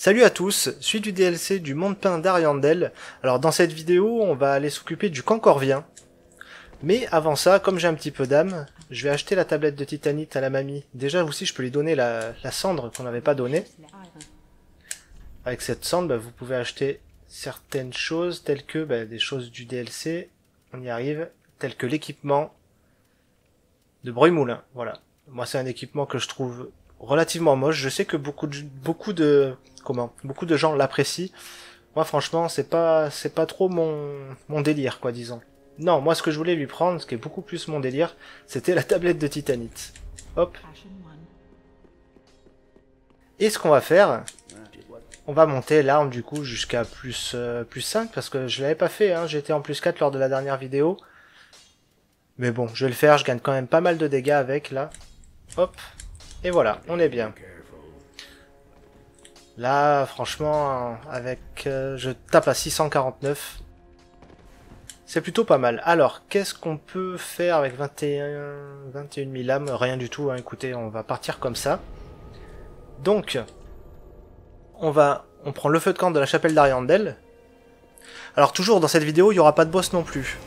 Salut à tous, suite du DLC du Monde Peint d'Ariandel. Alors dans cette vidéo, on va aller s'occuper du Camp Corvien. Mais avant ça, comme j'ai un petit peu d'âme, je vais acheter la tablette de Titanite à la mamie. Déjà aussi, je peux lui donner la cendre qu'on n'avait pas donnée. Avec cette cendre, bah, vous pouvez acheter certaines choses, telles que des choses du DLC, on y arrive, telles que l'équipement de Bruymoulin. Voilà, moi c'est un équipement que je trouve relativement moche. Je sais que beaucoup de gens l'apprécient. Moi franchement c'est pas trop mon délire, quoi, disons. Non, moi ce que je voulais lui prendre, ce qui est beaucoup plus mon délire, c'était la tablette de Titanite. Hop. Et ce qu'on va faire, on va monter l'arme du coup jusqu'à plus 5, parce que je l'avais pas fait, hein. J'étais en plus 4 lors de la dernière vidéo. Mais bon, je vais le faire, je gagne quand même pas mal de dégâts avec là. Hop. Et voilà, on est bien. Là, franchement, avec... je tape à 649. C'est plutôt pas mal. Alors, qu'est-ce qu'on peut faire avec 21 000 âmes? Rien du tout, hein. Écoutez, on va partir comme ça. Donc, on prend le feu de camp de la chapelle d'Ariandel. Alors, toujours dans cette vidéo, il n'y aura pas de boss non plus.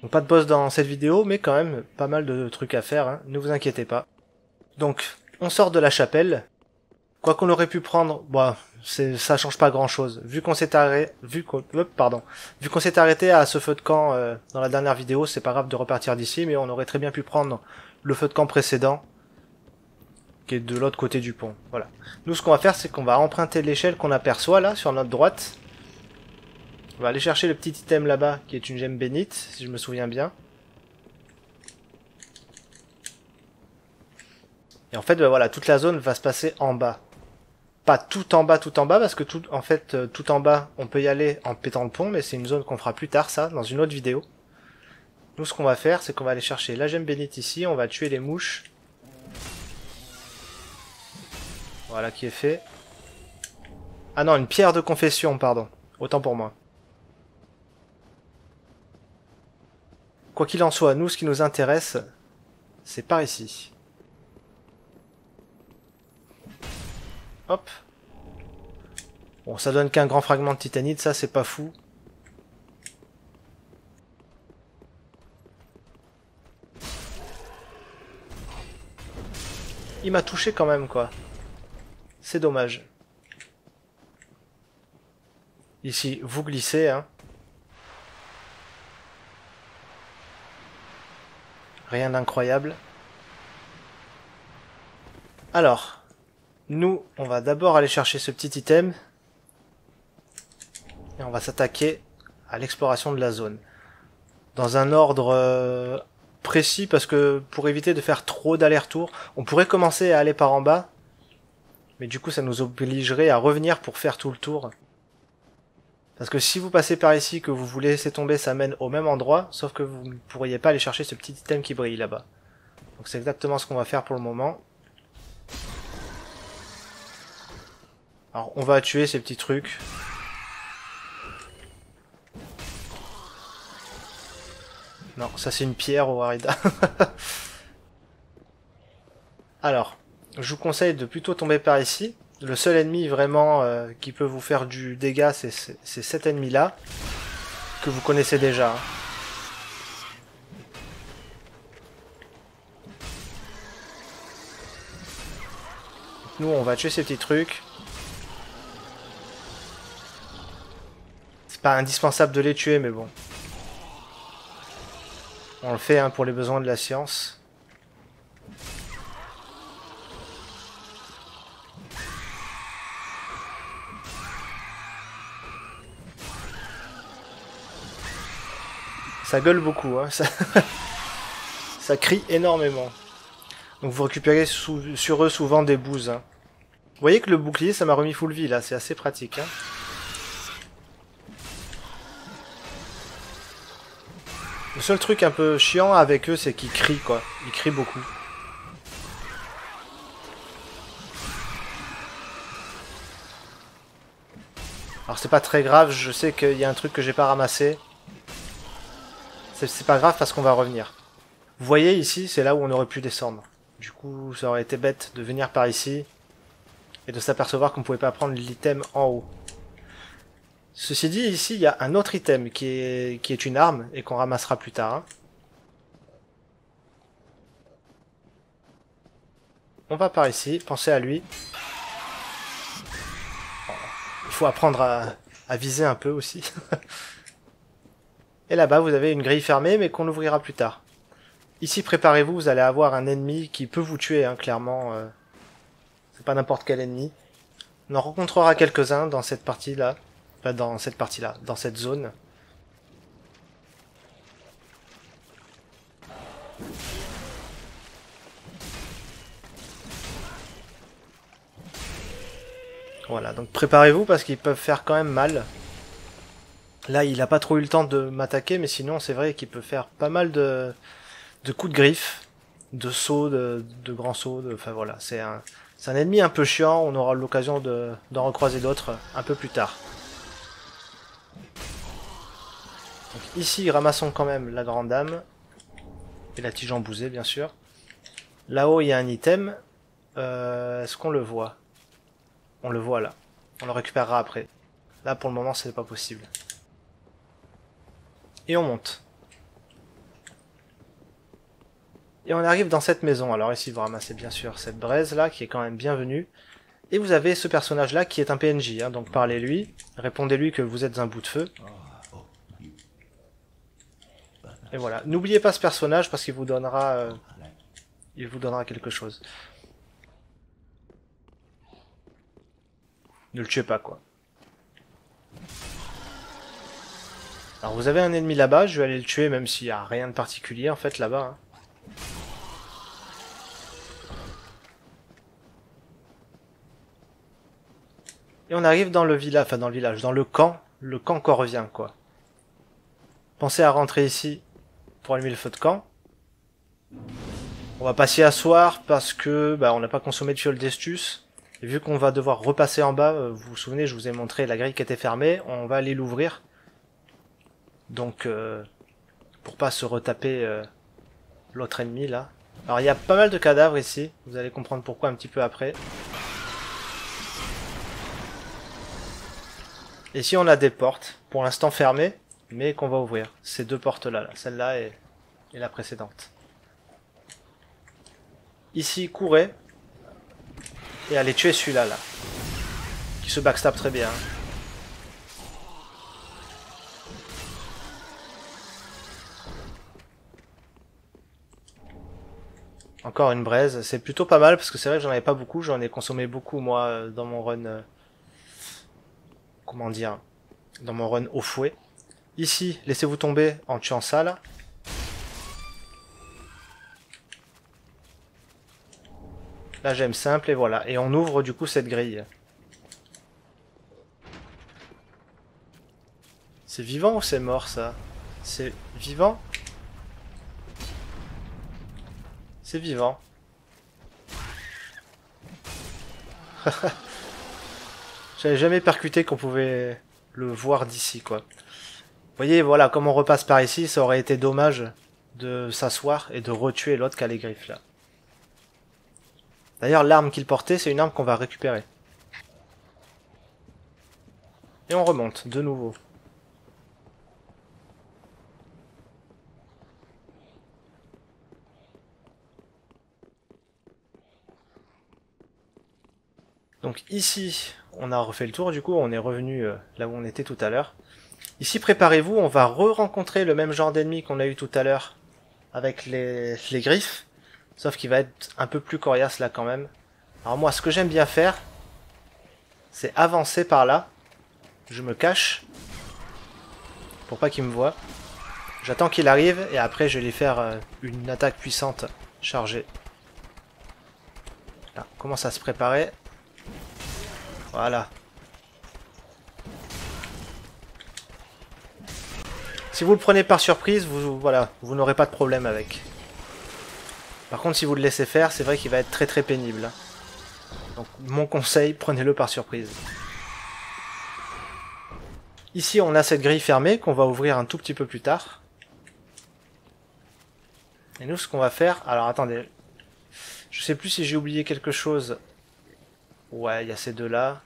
Donc pas de boss dans cette vidéo, mais quand même pas mal de trucs à faire, hein, ne vous inquiétez pas. Donc, on sort de la chapelle. Quoi qu'on aurait pu prendre, bah, ça change pas grand chose. Vu qu'on s'est arrêté, à ce feu de camp dans la dernière vidéo, c'est pas grave de repartir d'ici, mais on aurait très bien pu prendre le feu de camp précédent, qui est de l'autre côté du pont. Voilà. Nous, ce qu'on va faire, c'est qu'on va emprunter l'échelle qu'on aperçoit là, sur notre droite. On va aller chercher le petit item là-bas, qui est une gemme bénite, si je me souviens bien. Et en fait, bah voilà, toute la zone va se passer en bas. Pas tout en bas, parce que tout en bas, on peut y aller en pétant le pont, mais c'est une zone qu'on fera plus tard, ça, dans une autre vidéo. Nous, ce qu'on va faire, c'est qu'on va aller chercher la gemme bénite ici, on va tuer les mouches. Voilà qui est fait. Ah non, une pierre de confession, pardon. Autant pour moi. Quoi qu'il en soit, nous, ce qui nous intéresse, c'est par ici. Hop. Bon, ça donne qu'un grand fragment de titanite, ça, c'est pas fou. Il m'a touché quand même, quoi. C'est dommage. Ici, vous glissez, hein. Rien d'incroyable. Alors, nous, on va d'abord aller chercher ce petit item. Et on va s'attaquer à l'exploration de la zone. Dans un ordre précis, parce que pour éviter de faire trop d'allers-retours, on pourrait commencer à aller par en bas. Mais du coup, ça nous obligerait à revenir pour faire tout le tour. Parce que si vous passez par ici, que vous vous laissez tomber, ça mène au même endroit, sauf que vous ne pourriez pas aller chercher ce petit item qui brille là-bas. Donc c'est exactement ce qu'on va faire pour le moment. Alors on va tuer ces petits trucs. Non, ça c'est une pierre au Harida. Alors, je vous conseille de plutôt tomber par ici. Le seul ennemi vraiment qui peut vous faire du dégât, c'est cet ennemi-là, que vous connaissez déjà. Hein. Nous, on va tuer ces petits trucs. C'est pas indispensable de les tuer, mais bon. On le fait, hein, pour les besoins de la science. Ça gueule beaucoup, hein, ça... ça crie énormément. Donc vous récupérez sur eux souvent des bouses. Hein. Vous voyez que le bouclier, ça m'a remis full vie, là, c'est assez pratique. Hein. Le seul truc un peu chiant avec eux, c'est qu'ils crient, quoi. Ils crient beaucoup. Alors c'est pas très grave, je sais qu'il y a un truc que j'ai pas ramassé. C'est pas grave parce qu'on va revenir. Vous voyez ici, c'est là où on aurait pu descendre. Du coup, ça aurait été bête de venir par ici et de s'apercevoir qu'on ne pouvait pas prendre l'item en haut. Ceci dit, ici, il y a un autre item qui est une arme et qu'on ramassera plus tard. Hein. On va par ici, pensez à lui. Il faut apprendre à viser un peu aussi. Et là-bas, vous avez une grille fermée, mais qu'on ouvrira plus tard. Ici, préparez-vous, vous allez avoir un ennemi qui peut vous tuer, hein, clairement. C'est pas n'importe quel ennemi. On en rencontrera quelques-uns dans cette partie-là. Enfin, dans cette partie-là, dans cette zone. Voilà, donc préparez-vous parce qu'ils peuvent faire quand même mal. Là, il n'a pas trop eu le temps de m'attaquer, mais sinon, c'est vrai qu'il peut faire pas mal de coups de griffes, de sauts, de grands sauts. Enfin voilà, c'est un ennemi un peu chiant, on aura l'occasion d'en recroiser d'autres un peu plus tard. Donc ici, ramassons quand même la grande dame, et la tige embousée, bien sûr. Là-haut, il y a un item. Est-ce qu'on le voit ? On le voit là. On le récupérera après. Là, pour le moment, c'est pas possible. Et on monte. Et on arrive dans cette maison. Alors ici, vous ramassez bien sûr cette braise là, qui est quand même bienvenue. Et vous avez ce personnage là, qui est un PNJ. Hein, donc parlez-lui. Répondez-lui que vous êtes un bout de feu. Et voilà. N'oubliez pas ce personnage, parce qu'il vous donnera... il vous donnera quelque chose. Ne le tuez pas, quoi. Alors, vous avez un ennemi là-bas. Je vais aller le tuer, même s'il n'y a rien de particulier, en fait, là-bas. Hein. Et on arrive dans le village, enfin, dans le village, dans le camp Corvien, quoi. Pensez à rentrer ici pour allumer le feu de camp. On va passer à soir parce que, bah, on n'a pas consommé de fiole d'Estus. Et vu qu'on va devoir repasser en bas, vous vous souvenez, je vous ai montré la grille qui était fermée, on va aller l'ouvrir. Donc, pour pas se retaper l'autre ennemi, là. Alors, il y a pas mal de cadavres ici, vous allez comprendre pourquoi un petit peu après. Ici, on a des portes, pour l'instant fermées, mais qu'on va ouvrir. Ces deux portes-là, là, celle-là et la précédente. Ici, courez. Et aller tuer celui-là, là. Qui se backstab très bien. Encore une braise. C'est plutôt pas mal, parce que c'est vrai que j'en avais pas beaucoup. J'en ai consommé beaucoup, moi, dans mon run... Comment dire? Dans mon run au fouet. Ici, laissez-vous tomber en tuant ça, là. Là, j'aime simple, et voilà. Et on ouvre, du coup, cette grille. C'est vivant ou c'est mort, ça? C'est vivant? C'est vivant. J'avais jamais percuté qu'on pouvait le voir d'ici, quoi. Vous voyez, voilà, comme on repasse par ici, ça aurait été dommage de s'asseoir et de retuer l'autre qui a les griffes, là. D'ailleurs, l'arme qu'il portait, c'est une arme qu'on va récupérer. Et on remonte, de nouveau. Donc ici, on a refait le tour, du coup, on est revenu là où on était tout à l'heure. Ici, préparez-vous, on va re-rencontrer le même genre d'ennemi qu'on a eu tout à l'heure avec les griffes. Sauf qu'il va être un peu plus coriace là quand même. Alors moi, ce que j'aime bien faire, c'est avancer par là. Je me cache. Pour pas qu'il me voie. J'attends qu'il arrive et après je vais lui faire une attaque puissante chargée. Là, on commence à se préparer. Voilà. Si vous le prenez par surprise, vous n'aurez pas de problème avec. Par contre, si vous le laissez faire, c'est vrai qu'il va être très très pénible. Donc, mon conseil, prenez-le par surprise. Ici, on a cette grille fermée qu'on va ouvrir un tout petit peu plus tard. Et nous, ce qu'on va faire... Alors, attendez. Je sais plus si j'ai oublié quelque chose. Ouais, il y a ces deux-là.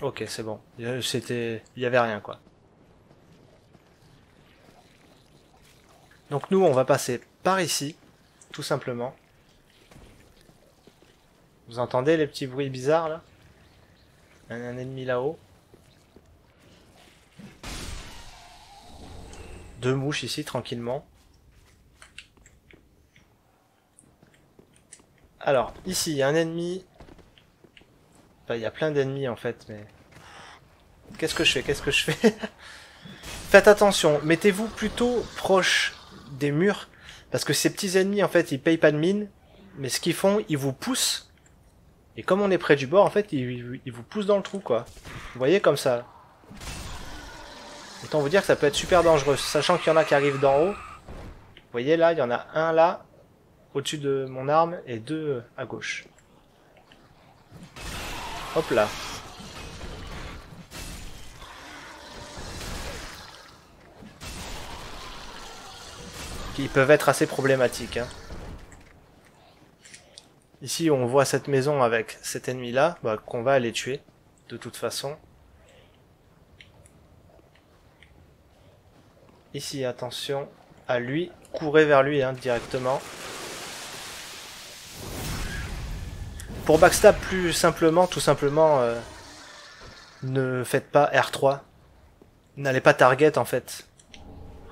Ok, c'est bon. C'était... Il n'y avait rien, quoi. Donc nous, on va passer par ici, tout simplement. Vous entendez les petits bruits bizarres, là? Un ennemi là-haut. Deux mouches ici, tranquillement. Alors, ici, il y a un ennemi... Enfin, il y a plein d'ennemis, en fait, mais... Qu'est-ce que je fais? Qu'est-ce que je fais? Faites attention, mettez-vous plutôt proche des murs, parce que ces petits ennemis, en fait, ils payent pas de mine, mais ce qu'ils font, ils vous poussent. Et comme on est près du bord, en fait, ils vous poussent dans le trou, quoi. Vous voyez, comme ça. Autant vous dire que ça peut être super dangereux, sachant qu'il y en a qui arrivent d'en haut. Vous voyez, là, il y en a un, là, au-dessus de mon arme, et deux à gauche. Hop là. Ils peuvent être assez problématiques, hein. Ici, on voit cette maison avec cet ennemi-là, bah, qu'on va aller tuer, de toute façon. Ici, attention à lui. Courez vers lui, hein, directement. Pour backstab, plus simplement, tout simplement, ne faites pas R3. N'allez pas target, en fait.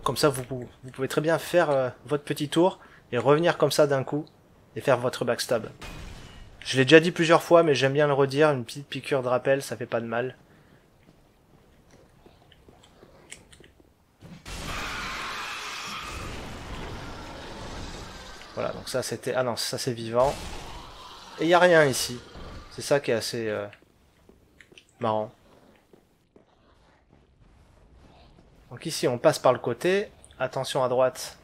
Comme ça, vous pouvez très bien faire votre petit tour et revenir comme ça d'un coup et faire votre backstab. Je l'ai déjà dit plusieurs fois, mais j'aime bien le redire. Une petite piqûre de rappel, ça fait pas de mal. Voilà, donc ça c'était... Ah non, ça c'est vivant. Et il n'y a rien ici. C'est ça qui est assez marrant. Donc ici, on passe par le côté. Attention à droite.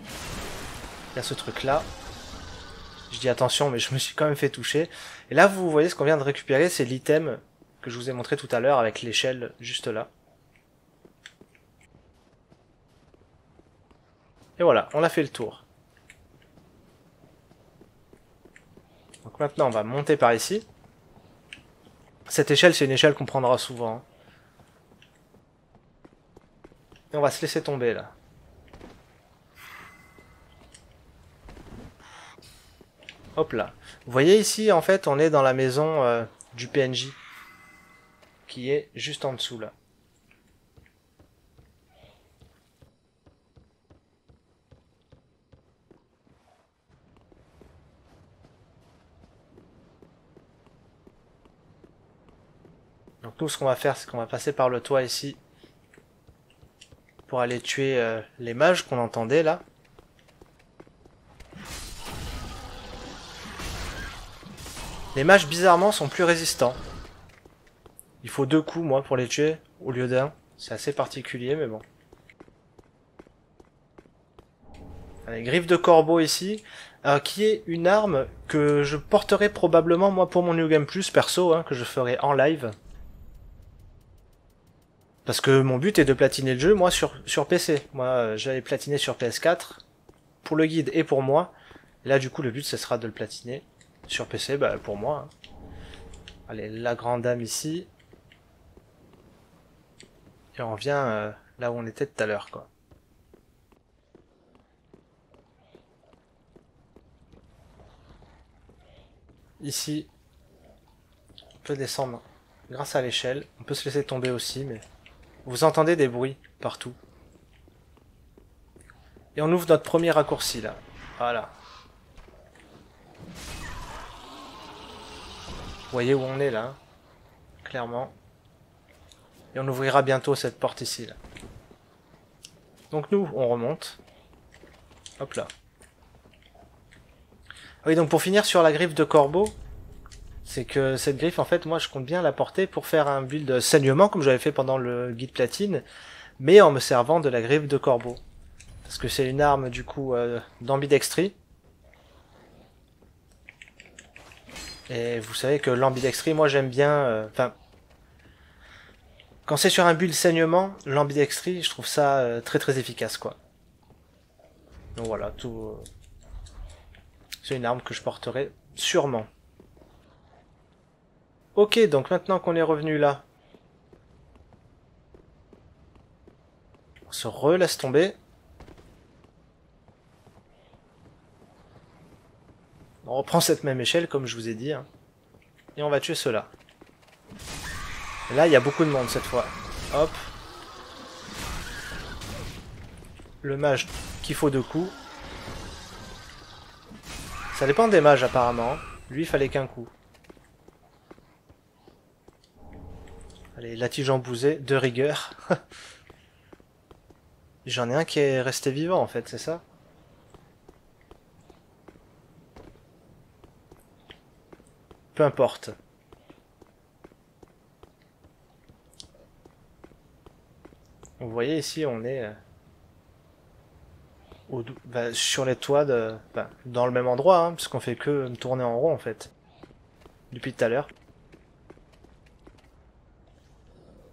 Il y a ce truc-là. Je dis attention, mais je me suis quand même fait toucher. Et là, vous voyez ce qu'on vient de récupérer. C'est l'item que je vous ai montré tout à l'heure avec l'échelle juste là. Et voilà, on a fait le tour. Donc maintenant, on va monter par ici. Cette échelle, c'est une échelle qu'on prendra souvent, hein. Et on va se laisser tomber là. Hop là. Vous voyez ici, en fait, on est dans la maison du PNJ. Qui est juste en dessous là. Donc nous, ce qu'on va faire, c'est qu'on va passer par le toit ici. Pour aller tuer les mages qu'on entendait là. Les mages bizarrement sont plus résistants. Il faut deux coups moi pour les tuer au lieu d'un. C'est assez particulier mais bon. Les griffes de corbeau ici. Qui est une arme que je porterai probablement moi pour mon New Game Plus perso. Hein, que je ferai en live. Parce que mon but est de platiner le jeu, moi, sur PC. Moi, j'avais platiné sur PS4, pour le guide et pour moi. Et là, du coup, le but, ce sera de le platiner sur PC, bah, pour moi. Hein. Allez, la grande dame ici. Et on revient là où on était tout à l'heure, quoi. Ici, on peut descendre grâce à l'échelle. On peut se laisser tomber aussi, mais... Vous entendez des bruits partout. Et on ouvre notre premier raccourci là. Voilà. Vous voyez où on est là, hein, clairement. Et on ouvrira bientôt cette porte ici là. Donc nous, on remonte. Hop là. Oui, donc pour finir sur la griffe de corbeau, c'est que cette griffe, en fait, moi, je compte bien la porter pour faire un build saignement, comme j'avais fait pendant le guide platine, mais en me servant de la griffe de corbeau. Parce que c'est une arme, du coup, d'ambidextrie. Et vous savez que l'ambidextrie, moi, j'aime bien... Enfin, Quand c'est sur un build saignement, l'ambidextrie, je trouve ça très efficace, quoi. Donc voilà, tout... C'est une arme que je porterai sûrement. Ok, donc maintenant qu'on est revenu là, on se relaisse tomber. On reprend cette même échelle, comme je vous ai dit, hein, et on va tuer ceux-là. Là, il y a beaucoup de monde cette fois. Hop. Le mage qu'il faut deux coups. Ça dépend des mages apparemment. Lui, il fallait qu'un coup. Allez, la tige embousée, de rigueur. J'en ai un qui est resté vivant en fait, c'est ça? Peu importe. Vous voyez ici, on est sur les toits, dans le même endroit, hein, parce qu'on fait que tourner en rond en fait, depuis tout à l'heure.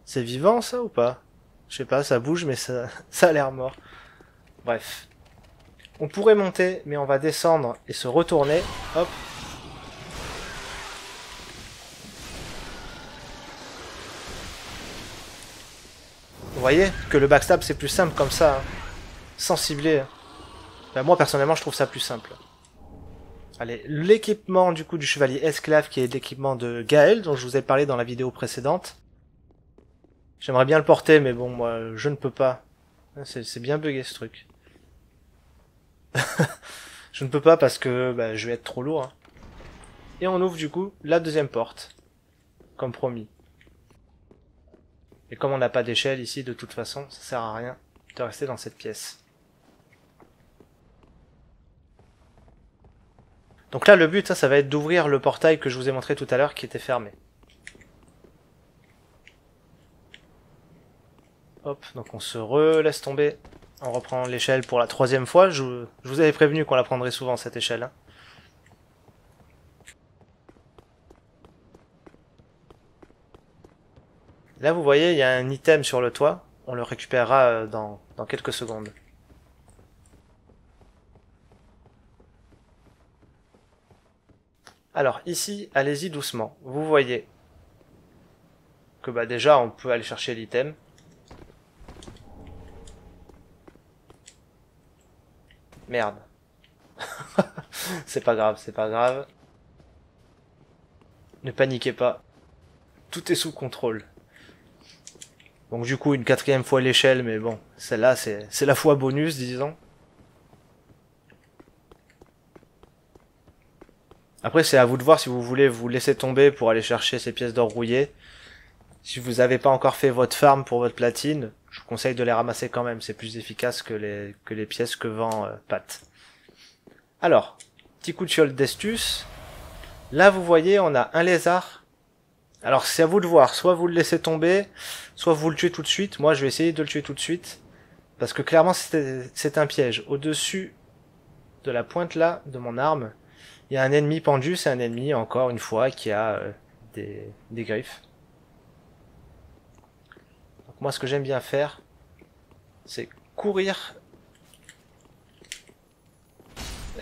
C'est vivant ça ou pas? Je sais pas, ça bouge mais ça a l'air mort. Bref. On pourrait monter, mais on va descendre et se retourner. Hop. Vous voyez que le backstab c'est plus simple comme ça, hein. Sans cibler. Ben, moi personnellement je trouve ça plus simple. Allez, l'équipement du coup du chevalier esclave qui est l'équipement de Gaël dont je vous ai parlé dans la vidéo précédente. J'aimerais bien le porter mais bon moi je ne peux pas. C'est bien bugué ce truc. Je ne peux pas parce que ben, je vais être trop lourd. Hein. Et on ouvre du coup la deuxième porte. Comme promis. Et comme on n'a pas d'échelle ici, de toute façon, ça sert à rien de rester dans cette pièce. Donc là, le but, ça va être d'ouvrir le portail que je vous ai montré tout à l'heure qui était fermé. Hop, donc on se relaisse tomber. On reprend l'échelle pour la troisième fois. Je vous avais prévenu qu'on la prendrait souvent, cette échelle. Hein. Là, vous voyez, il y a un item sur le toit. On le récupérera dans quelques secondes. Alors, ici, allez-y doucement. Vous voyez que bah, déjà, on peut aller chercher l'item. Merde. C'est pas grave, c'est pas grave. Ne paniquez pas. Tout est sous contrôle. Donc du coup, une quatrième fois l'échelle, mais bon, celle-là, c'est la fois bonus, disons. Après, c'est à vous de voir si vous voulez vous laisser tomber pour aller chercher ces pièces d'or rouillées. Si vous n'avez pas encore fait votre farm pour votre platine, je vous conseille de les ramasser quand même. C'est plus efficace que les pièces que vend Pat. Alors, petit coup de fiole d'Estus. Là, vous voyez, on a un lézard. Alors c'est à vous de voir, soit vous le laissez tomber, soit vous le tuez tout de suite. Moi je vais essayer de le tuer tout de suite, parce que clairement c'est un piège. Au-dessus de la pointe là, de mon arme, il y a un ennemi pendu, c'est un ennemi encore une fois qui a des griffes. Donc moi ce que j'aime bien faire, c'est courir.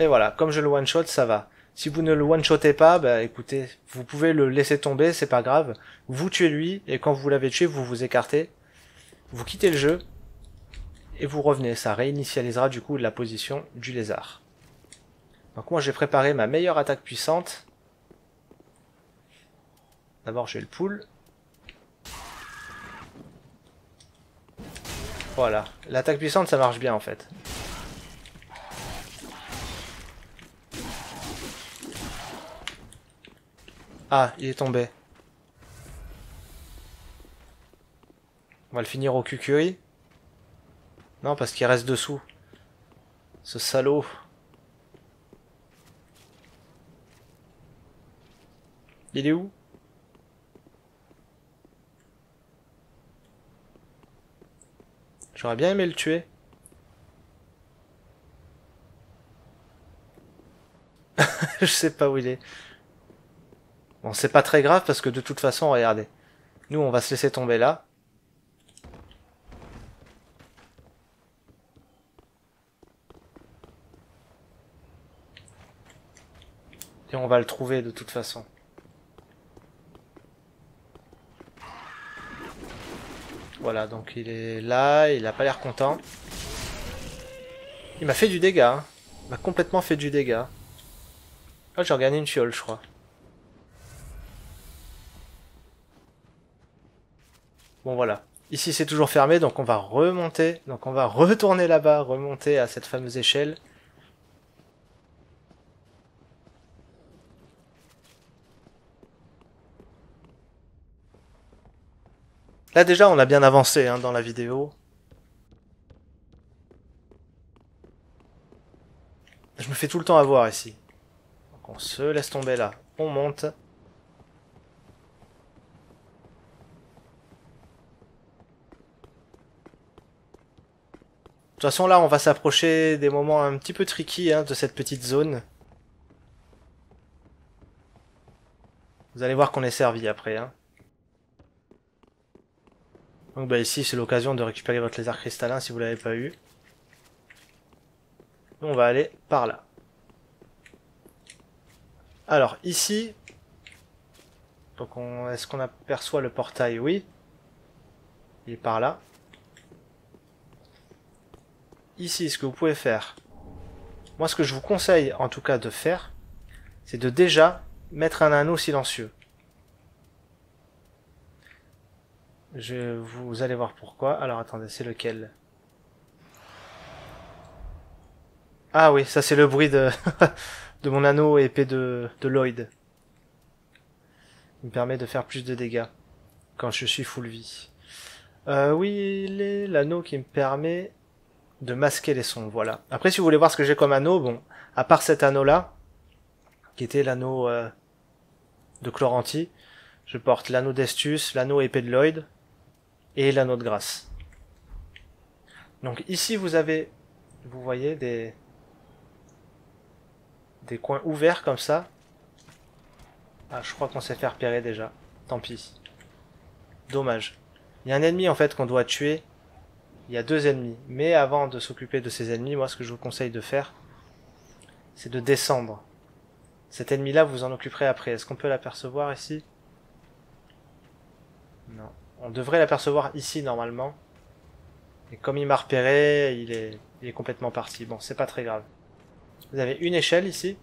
Et voilà, comme je le one-shot ça va. Si vous ne le one-shotez pas, bah écoutez, vous pouvez le laisser tomber, c'est pas grave. Vous tuez lui, et quand vous l'avez tué, vous vous écartez. Vous quittez le jeu, et vous revenez. Ça réinitialisera du coup la position du lézard. Donc moi j'ai préparé ma meilleure attaque puissante. D'abord j'ai le pull. Voilà, l'attaque puissante ça marche bien en fait. Ah, il est tombé. On va le finir au cucuri. Non, parce qu'il reste dessous. Ce salaud. Il est où? J'aurais bien aimé le tuer. Je sais pas où il est. Bon, c'est pas très grave parce que de toute façon, regardez. Nous, on va se laisser tomber là. Et on va le trouver de toute façon. Voilà, donc il est là, il a pas l'air content. Il m'a fait du dégât, hein. Il m'a complètement fait du dégât. Oh, j'ai regagné une fiole, je crois. Bon, voilà. Ici, c'est toujours fermé, donc on va remonter. Donc on va retourner là-bas, remonter à cette fameuse échelle. Là, déjà, on a bien avancé hein, dans la vidéo. Je me fais tout le temps avoir ici. Donc on se laisse tomber là. On monte. De toute façon, là, on va s'approcher des moments un petit peu tricky hein, de cette petite zone. Vous allez voir qu'on est servi après. Hein. Donc bah, ici, c'est l'occasion de récupérer votre lézard cristallin si vous l'avez pas eu. On va aller par là. Alors ici, donc est-ce qu'on aperçoit le portail? Oui, il est par là. Ici, ce que vous pouvez faire, moi ce que je vous conseille en tout cas de faire, c'est de déjà mettre un anneau silencieux. Vous allez voir pourquoi. Alors attendez, c'est lequel? Ah oui, ça c'est le bruit de, de mon anneau épée de Lloyd. Il me permet de faire plus de dégâts quand je suis full vie. Oui, il est l'anneau qui me permet de masquer les sons, voilà. Après, si vous voulez voir ce que j'ai comme anneau, bon, à part cet anneau-là, qui était l'anneau de Chloranti, je porte l'anneau d'Estus, l'anneau épée de Lloyd et l'anneau de grâce. Donc ici, vous avez, vous voyez, des coins ouverts comme ça. Ah, je crois qu'on s'est fait repérer déjà. Tant pis. Dommage. Il y a un ennemi en fait qu'on doit tuer. Il y a deux ennemis. Mais avant de s'occuper de ces ennemis, moi ce que je vous conseille de faire, c'est de descendre. Cet ennemi-là, vous en occuperez après. Est-ce qu'on peut l'apercevoir ici? Non. On devrait l'apercevoir ici normalement. Et comme il m'a repéré, il est complètement parti. Bon, c'est pas très grave. Vous avez une échelle ici.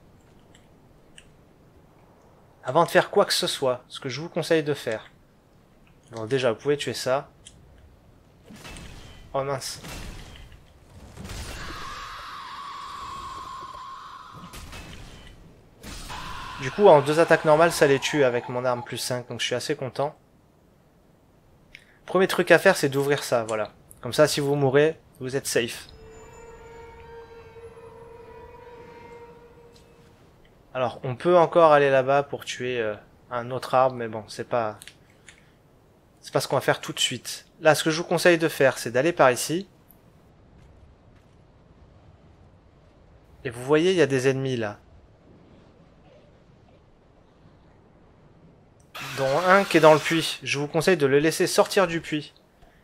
Avant de faire quoi que ce soit, ce que je vous conseille de faire. Bon, déjà, vous pouvez tuer ça. Oh mince. Du coup, en deux attaques normales, ça les tue avec mon arme plus 5. Donc je suis assez content. Premier truc à faire, c'est d'ouvrir ça, voilà. Comme ça, si vous mourrez, vous êtes safe. Alors, on peut encore aller là-bas pour tuer un autre arbre, mais bon, c'est pas ce qu'on va faire tout de suite. Là, ce que je vous conseille de faire, c'est d'aller par ici. Et vous voyez, il y a des ennemis, là. Dont un qui est dans le puits. Je vous conseille de le laisser sortir du puits.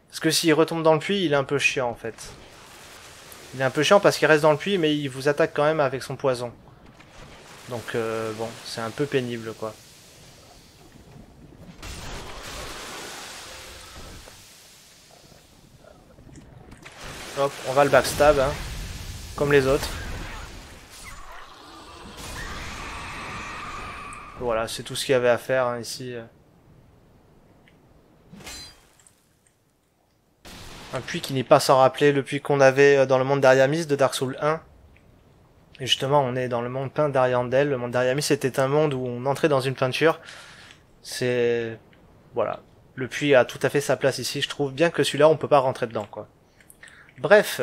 Parce que s'il retombe dans le puits, il est un peu chiant, en fait. Il est un peu chiant parce qu'il reste dans le puits, mais il vous attaque quand même avec son poison. Donc bon, c'est un peu pénible quoi. Hop, on va le backstab, hein, comme les autres. Voilà, c'est tout ce qu'il y avait à faire hein, ici. Un puits qui n'est pas sans rappeler le puits qu'on avait dans le monde d'Ariamis de Dark Souls 1. Et justement, on est dans le monde peint d'Ariandel. Le monde d'Ariamis, c'était un monde où on entrait dans une peinture. C'est... Voilà. Le puits a tout à fait sa place ici, je trouve. Bien que celui-là, on peut pas rentrer dedans, quoi. Bref.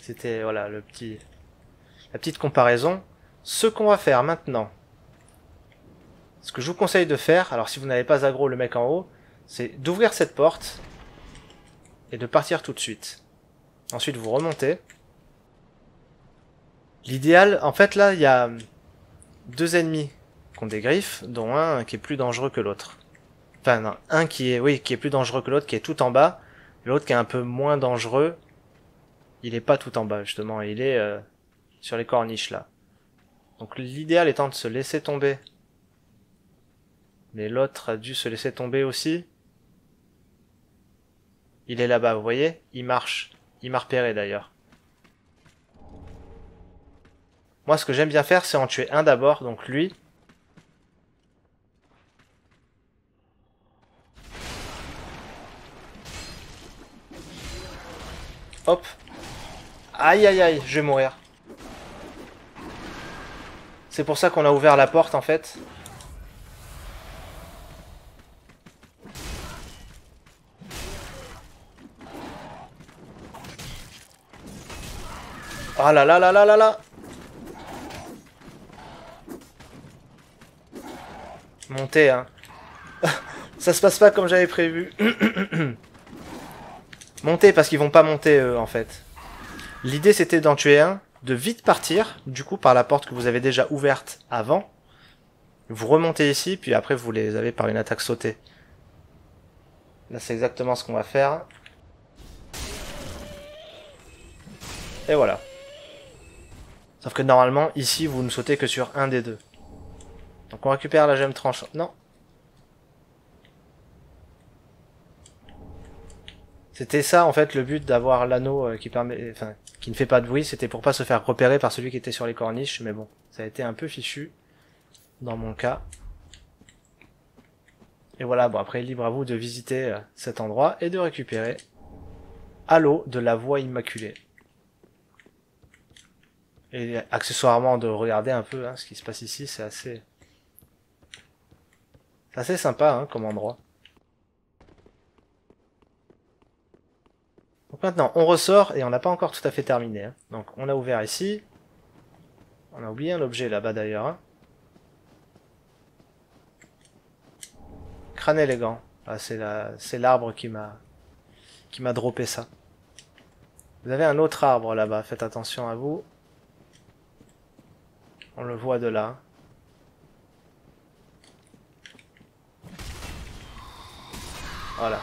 C'était, voilà, le petit... La petite comparaison. Ce qu'on va faire maintenant. Ce que je vous conseille de faire, alors si vous n'avez pas aggro le mec en haut, c'est d'ouvrir cette porte et de partir tout de suite. Ensuite, vous remontez. L'idéal, en fait là, il y a deux ennemis qui ont des griffes, dont un qui est plus dangereux que l'autre. Enfin non, un qui est, oui, qui est plus dangereux que l'autre, qui est tout en bas, l'autre qui est un peu moins dangereux, il est pas tout en bas justement, il est sur les corniches là. Donc l'idéal étant de se laisser tomber. Mais l'autre a dû se laisser tomber aussi. Il est là-bas, vous voyez? Il marche. Il m'a repéré d'ailleurs. Moi, ce que j'aime bien faire, c'est en tuer un d'abord, donc lui. Hop. Aïe, aïe, aïe, je vais mourir. C'est pour ça qu'on a ouvert la porte, en fait. Ah là là là là là là! Montez, hein. Ça se passe pas comme j'avais prévu. Montez, parce qu'ils vont pas monter, eux, en fait. L'idée, c'était d'en tuer un, de vite partir, du coup, par la porte que vous avez déjà ouverte avant. Vous remontez ici, puis après, vous les avez par une attaque sautée. Là, c'est exactement ce qu'on va faire. Et voilà. Sauf que normalement, ici, vous ne sautez que sur un des deux. Donc on récupère la gemme tranchante. Non. C'était ça, en fait, le but d'avoir l'anneau qui permet, enfin, qui ne fait pas de bruit. C'était pour pas se faire repérer par celui qui était sur les corniches. Mais bon, ça a été un peu fichu. Dans mon cas. Et voilà, bon, après, libre à vous de visiter cet endroit et de récupérer à l'eau de la voie immaculée. Et accessoirement de regarder un peu hein, ce qui se passe ici, c'est assez sympa hein, comme endroit. Donc maintenant on ressort et on n'a pas encore tout à fait terminé. Hein. Donc on a ouvert ici, on a oublié un objet là-bas d'ailleurs. Hein. Crâne élégant, ah, c'est l'arbre qui m'a droppé ça. Vous avez un autre arbre là-bas, faites attention à vous. On le voit de là. Voilà.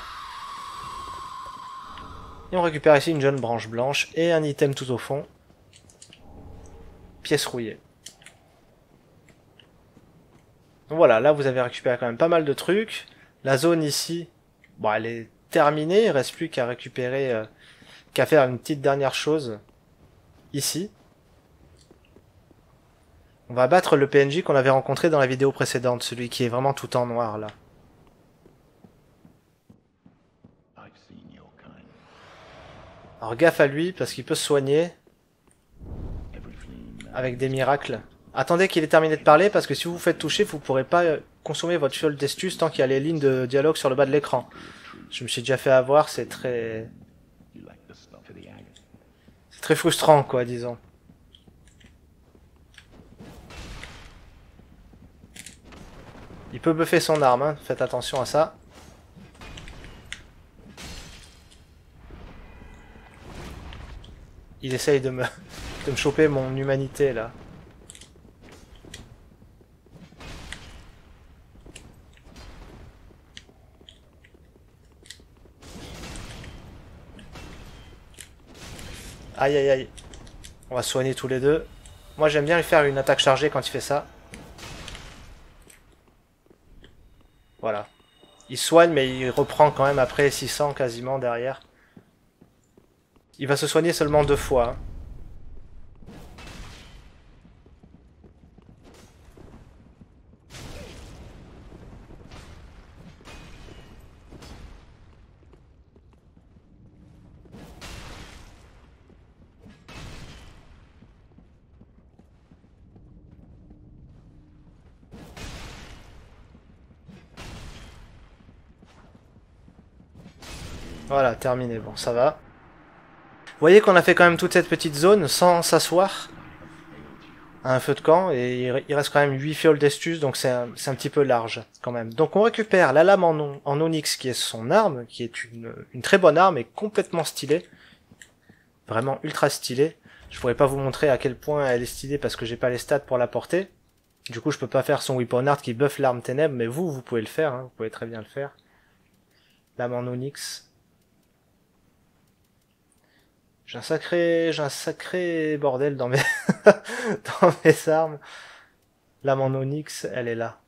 Et on récupère ici une jeune branche blanche et un item tout au fond. Pièce rouillée. Donc voilà, là vous avez récupéré quand même pas mal de trucs. La zone ici, bon, elle est terminée. Il reste plus qu'à récupérer, qu'à faire une petite dernière chose ici. On va battre le PNJ qu'on avait rencontré dans la vidéo précédente, celui qui est vraiment tout en noir là. Alors gaffe à lui parce qu'il peut se soigner avec des miracles. Attendez qu'il ait terminé de parler parce que si vous vous faites toucher, vous ne pourrez pas consommer votre fiole d'estus tant qu'il y a les lignes de dialogue sur le bas de l'écran. Je me suis déjà fait avoir, c'est très frustrant quoi, disons. Il peut buffer son arme, hein. Faites attention à ça. Il essaye de me choper mon humanité là. Aïe aïe aïe. On va soigner tous les deux. Moi j'aime bien lui faire une attaque chargée quand il fait ça. Voilà. Il soigne, mais il reprend quand même après 600 quasiment derrière. Il va se soigner seulement 2 fois. Hein. Voilà, terminé, bon, ça va. Vous voyez qu'on a fait quand même toute cette petite zone sans s'asseoir à un feu de camp, et il reste quand même 8 fioles d'estus, donc c'est un petit peu large quand même. Donc on récupère la lame en onyx qui est son arme, qui est une très bonne arme et complètement stylée. Vraiment ultra stylée. Je pourrais pas vous montrer à quel point elle est stylée parce que j'ai pas les stats pour la porter. Du coup je peux pas faire son weapon art qui buff l'arme ténèbre, mais vous pouvez le faire, hein, vous pouvez très bien le faire. Lame en onyx. J'ai un sacré bordel dans mes, dans mes armes. L'âme en onyx, elle est là.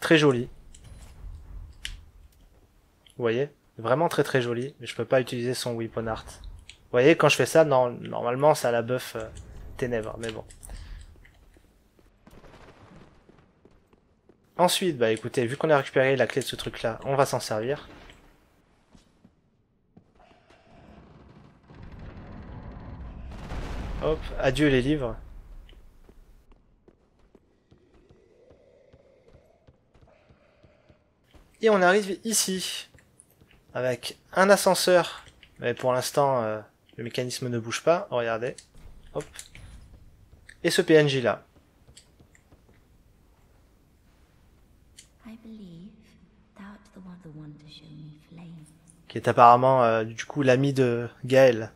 Très jolie. Vous voyez? Vraiment très très jolie. Mais je peux pas utiliser son weapon art. Vous voyez, quand je fais ça, non, normalement ça la buff ténèbres, mais bon. Ensuite, bah écoutez, vu qu'on a récupéré la clé de ce truc là, on va s'en servir. Hop, adieu les livres. Et on arrive ici, avec un ascenseur, mais pour l'instant le mécanisme ne bouge pas, regardez, hop, et ce PNJ là. Qui est apparemment du coup l'ami de Gaël.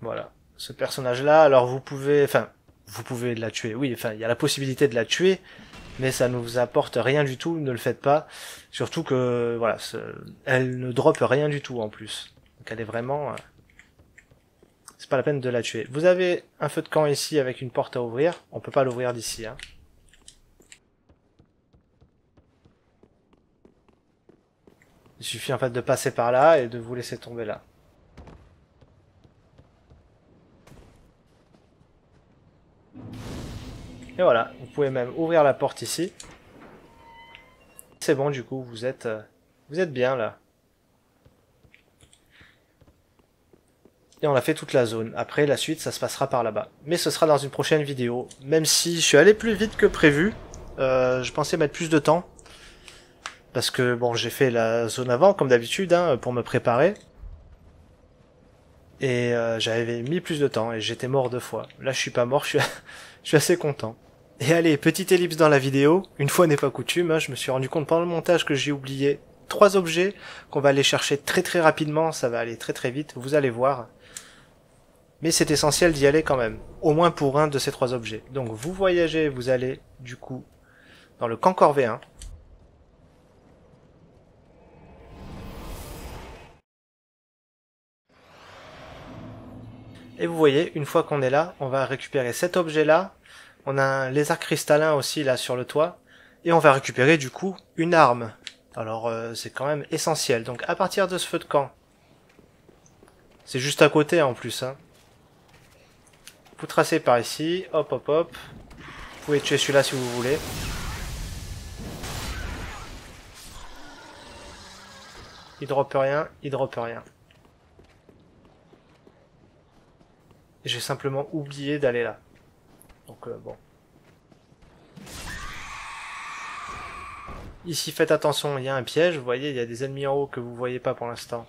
Voilà, ce personnage là, alors vous pouvez, enfin, vous pouvez la tuer, oui, enfin, il y a la possibilité de la tuer, mais ça ne vous apporte rien du tout, ne le faites pas, surtout que, voilà, elle ne drop rien du tout en plus, donc elle est vraiment, c'est pas la peine de la tuer. Vous avez un feu de camp ici avec une porte à ouvrir, on peut pas l'ouvrir d'ici, hein. Il suffit en fait de passer par là et de vous laisser tomber là. Et voilà, vous pouvez même ouvrir la porte ici. C'est bon, du coup, vous êtes bien là. Et on a fait toute la zone. Après, la suite, ça se passera par là-bas. Mais ce sera dans une prochaine vidéo. Même si je suis allé plus vite que prévu, je pensais mettre plus de temps. Parce que, bon, j'ai fait la zone avant, comme d'habitude, hein, pour me préparer. Et j'avais mis plus de temps et j'étais mort deux fois. Là, je suis pas mort, je suis assez content. Et allez, petite ellipse dans la vidéo. Une fois n'est pas coutume, hein, je me suis rendu compte pendant le montage que j'ai oublié 3 objets qu'on va aller chercher très très rapidement. Ça va aller très très vite, vous allez voir. Mais c'est essentiel d'y aller quand même, au moins pour un de ces 3 objets. Donc vous voyagez, vous allez du coup dans le camp Corvien. Et vous voyez, une fois qu'on est là, on va récupérer cet objet-là. On a un lézard cristallin aussi, là, sur le toit. Et on va récupérer, du coup, une arme. Alors, c'est quand même essentiel. Donc, à partir de ce feu de camp, c'est juste à côté, en plus, hein. Vous tracez par ici. Hop, hop, hop. Vous pouvez tuer celui-là si vous voulez. Il drop rien, il drop rien. J'ai simplement oublié d'aller là. Donc bon. Ici, faites attention, il y a un piège. Vous voyez, il y a des ennemis en haut que vous voyez pas pour l'instant.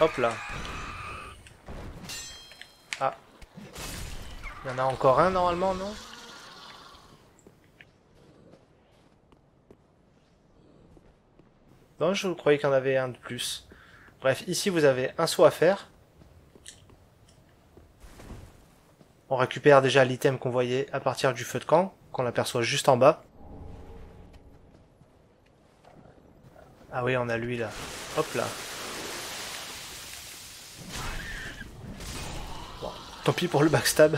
Hop là. Ah. Il y en a encore un normalement, non? Non, je croyais qu'il y en avait un de plus. Bref, ici vous avez un saut à faire. On récupère déjà l'item qu'on voyait à partir du feu de camp, qu'on aperçoit juste en bas. Ah oui, on a lui là. Hop là. Bon, tant pis pour le backstab.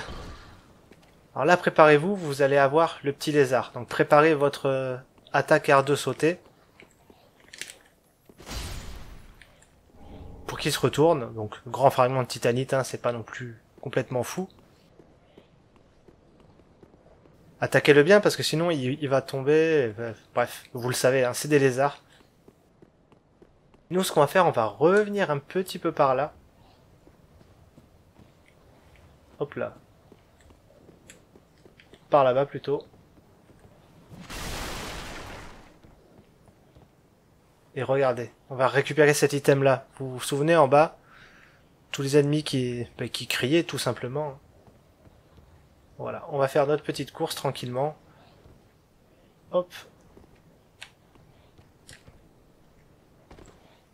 Alors là, préparez-vous, vous allez avoir le petit lézard. Donc préparez votre attaque R2 sautée. Pour qu'il se retourne. Donc grand fragment de Titanite, hein, c'est pas non plus complètement fou. Attaquez-le bien parce que sinon il va tomber, bref, vous le savez, hein, c'est des lézards. Nous ce qu'on va faire, on va revenir un petit peu par là. Hop là. Par là-bas plutôt. Et regardez, on va récupérer cet item là. Vous vous souvenez en bas, tous les ennemis qui criaient tout simplement. Voilà, on va faire notre petite course tranquillement. Hop.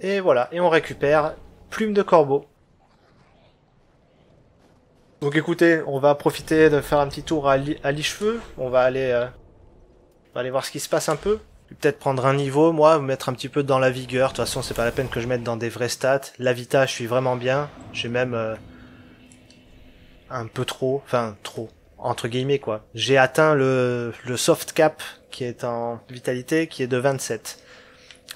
Et voilà, et on récupère plume de corbeau. Donc écoutez, on va profiter de faire un petit tour à l'Ichefeu. On va aller voir ce qui se passe un peu. peut-être prendre un niveau, moi, me mettre un petit peu dans la vigueur. De toute façon, c'est pas la peine que je mette dans des vrais stats. La vita, je suis vraiment bien. J'ai même un peu trop, enfin trop, entre guillemets quoi. J'ai atteint le soft cap qui est en vitalité, qui est de 27.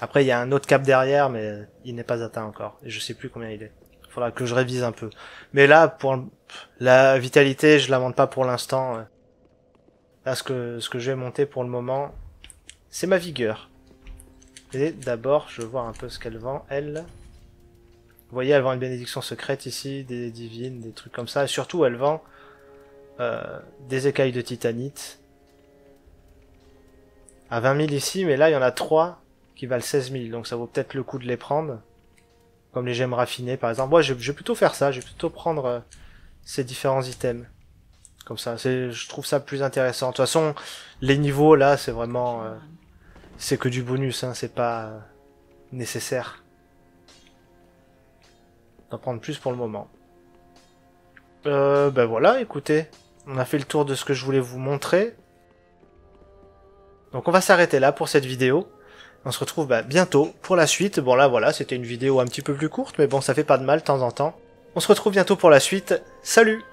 Après, il y a un autre cap derrière, mais il n'est pas atteint encore. Et je sais plus combien il est. Faudra que je révise un peu. Mais là, pour la vitalité, je la monte pas pour l'instant. Là, ce que je vais monter pour le moment, c'est ma vigueur. Et d'abord, je vais voir un peu ce qu'elle vend, elle. Vous voyez, elle vend une bénédiction secrète ici, des divines, des trucs comme ça. Et surtout, elle vend des écailles de titanite. À 20 000 ici, mais là, il y en a 3 qui valent 16 000. Donc ça vaut peut-être le coup de les prendre. Comme les gemmes raffinées, par exemple. Moi, je vais plutôt faire ça. Je vais plutôt prendre ces différents items. Comme ça, je trouve ça plus intéressant. De toute façon, les niveaux, là, c'est vraiment... c'est que du bonus, hein, c'est pas nécessaire d'en prendre plus pour le moment. Ben voilà, écoutez, on a fait le tour de ce que je voulais vous montrer. Donc on va s'arrêter là pour cette vidéo. On se retrouve bientôt pour la suite. Bon là voilà, c'était une vidéo un petit peu plus courte, mais bon, ça fait pas de mal de temps en temps. On se retrouve bientôt pour la suite. Salut!